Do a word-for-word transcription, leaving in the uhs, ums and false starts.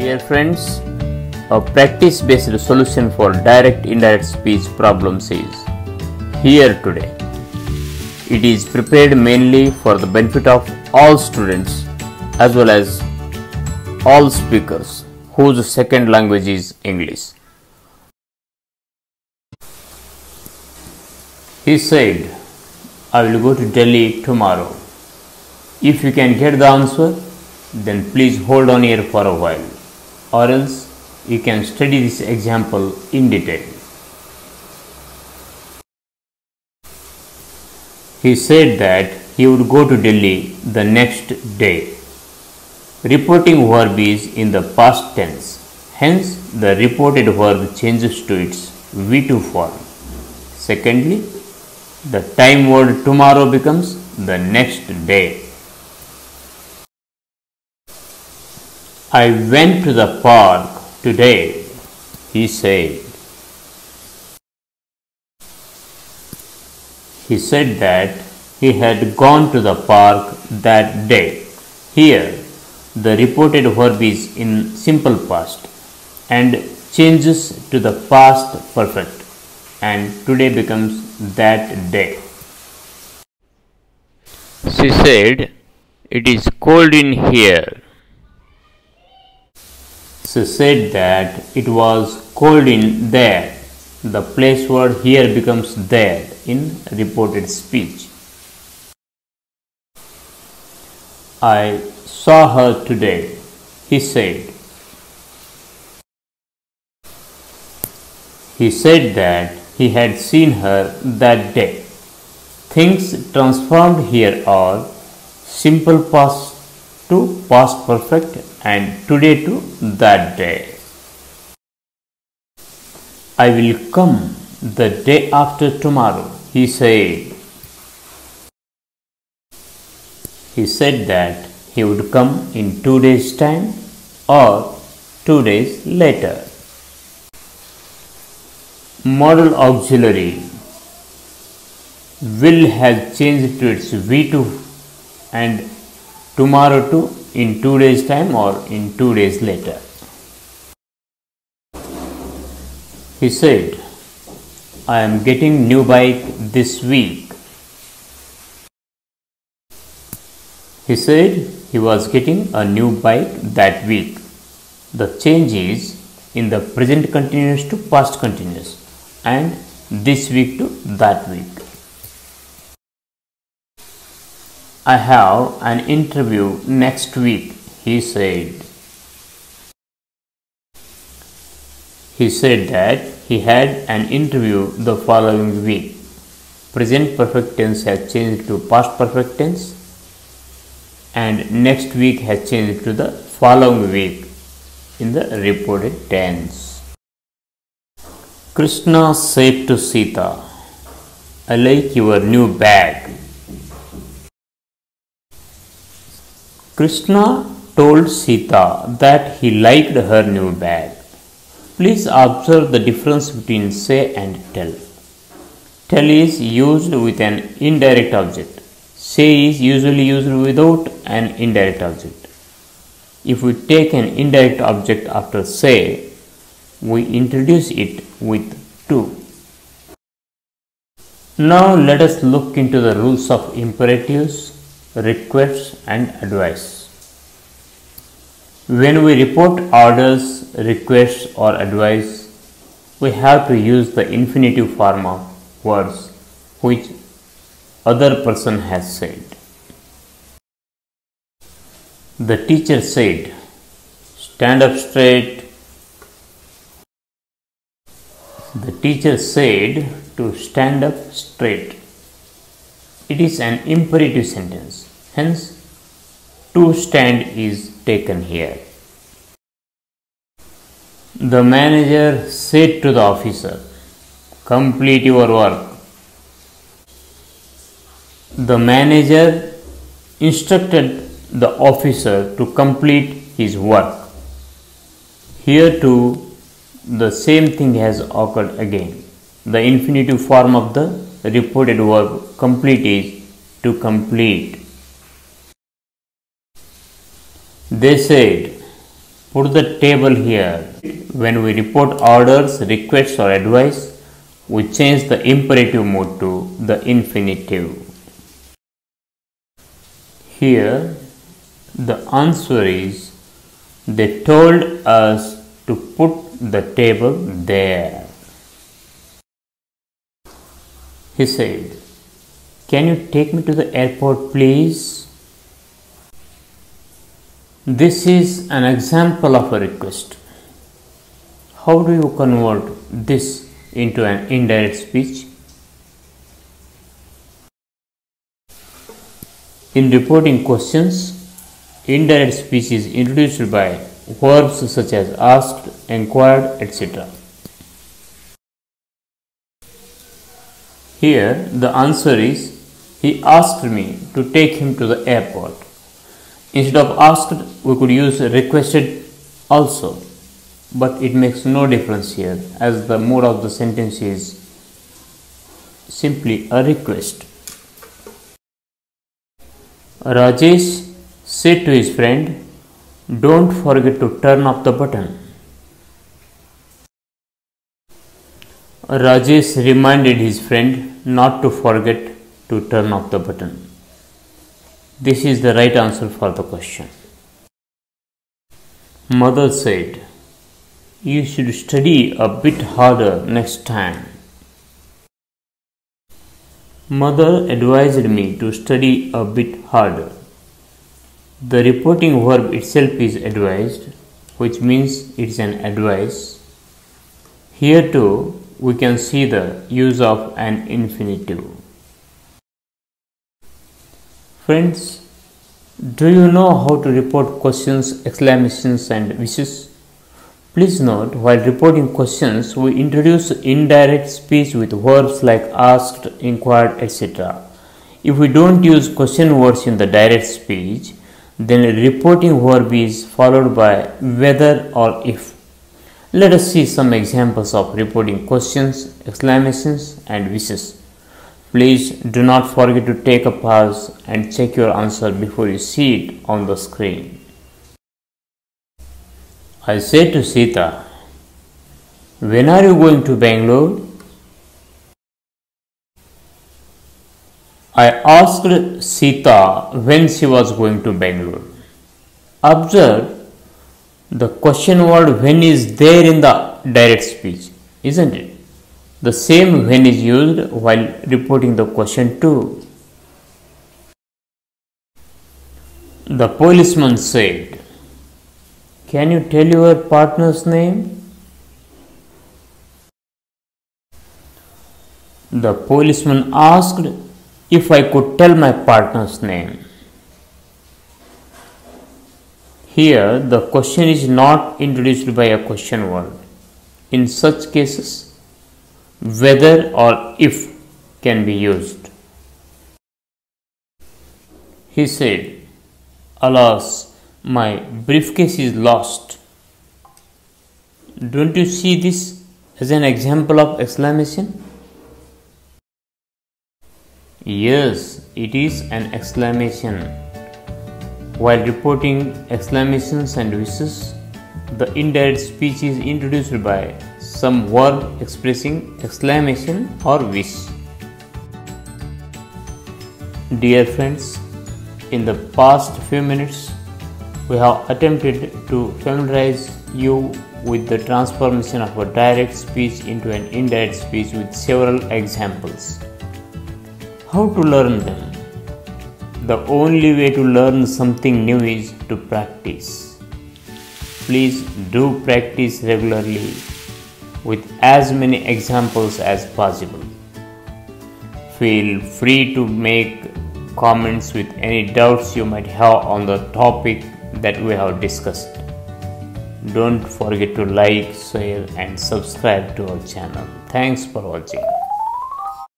Dear friends, a practice-based solution for direct indirect speech problems is here today. It is prepared mainly for the benefit of all students as well as all speakers whose second language is English. He said, I will go to Delhi tomorrow. If you can get the answer, then please hold on here for a while, or else you can study this example in detail. He said that he would go to Delhi the next day. Reporting verb is in the past tense, hence the reported verb changes to its V two form. Secondly, the time word tomorrow becomes the next day. I went to the park today, he said. He said that he had gone to the park that day. Here, the reported verb is in simple past and changes to the past perfect, and today becomes that day. She said, it is cold in here. She said that it was cold in there. The place word here becomes there in reported speech. I saw her today, he said. He said that he had seen her that day. Things transformed here are simple past to past perfect and today to that day. I will come the day after tomorrow, he said. He said that he would come in two days' time or two days later. Modal auxiliary will has changed to its V two and tomorrow to in two days time or in two days later. He said, I am getting new bike this week. He said he was getting a new bike that week. The change is in the present continuous to past continuous and this week to that week. I have an interview next week, he said. He said that he had an interview the following week. Present perfect tense has changed to past perfect tense and next week has changed to the following week in the reported tense. Krishna said to Sita, I like your new bag. Krishna told Sita that he liked her new bag. Please observe the difference between say and tell. Tell is used with an indirect object. Say is usually used without an indirect object. If we take an indirect object after say, we introduce it with to. Now let us look into the rules of imperatives, requests and advice. When we report orders, requests or advice, we have to use the infinitive form of words which other person has said. The teacher said, stand up straight. The teacher said to stand up straight. It is an imperative sentence, hence to stand is taken here. The manager said to the officer, complete your work. The manager instructed the officer to complete his work. Here too, the same thing has occurred again. The infinitive form of the reported verb complete is to complete. They said, Put the table here. When we report orders, requests or advice, we change the imperative mood to the infinitive. Here, the answer is, they told us to put the table there. He said, "Can you take me to the airport, please?" This is an example of a request. How do you convert this into an indirect speech? In reporting questions, indirect speech is introduced by verbs such as asked, inquired, et cetera. Here, the answer is, he asked me to take him to the airport. Instead of asked, we could use requested also, but it makes no difference here as the mode of the sentence is simply a request. Rajesh said to his friend, "Don't forget to turn off the button." Rajesh reminded his friend not to forget to turn off the button. This is the right answer for the question. Mother said, "You should study a bit harder next time." Mother advised me to study a bit harder. The reporting verb itself is advised, which means it's an advice. Here too, we can see the use of an infinitive. Friends, do you know how to report questions, exclamations, and wishes? Please note, while reporting questions, we introduce indirect speech with verbs like asked, inquired, et cetera. If we don't use question words in the direct speech, then a reporting verb is followed by whether or if. Let us see some examples of reporting questions, exclamations, and wishes. Please do not forget to take a pause and check your answer before you see it on the screen. I said to Sita, "When are you going to Bangalore?" I asked Sita when she was going to Bangalore. Observe, the question word "when" is there in the direct speech, isn't it? The same "when" is used while reporting the question too. The policeman said, "Can you tell your partner's name?" The policeman asked if I could tell my partner's name. Here, the question is not introduced by a question word. In such cases, whether or if can be used. He said, "Alas, my briefcase is lost." Don't you see this as an example of exclamation? Yes, it is an exclamation. While reporting exclamations and wishes, the indirect speech is introduced by some verb expressing exclamation or wish. Dear friends, in the past few minutes, we have attempted to familiarize you with the transformation of a direct speech into an indirect speech with several examples. How to learn them? The only way to learn something new is to practice. Please do practice regularly with as many examples as possible. Feel free to make comments with any doubts you might have on the topic that we have discussed. Don't forget to like, share, and subscribe to our channel. Thanks for watching.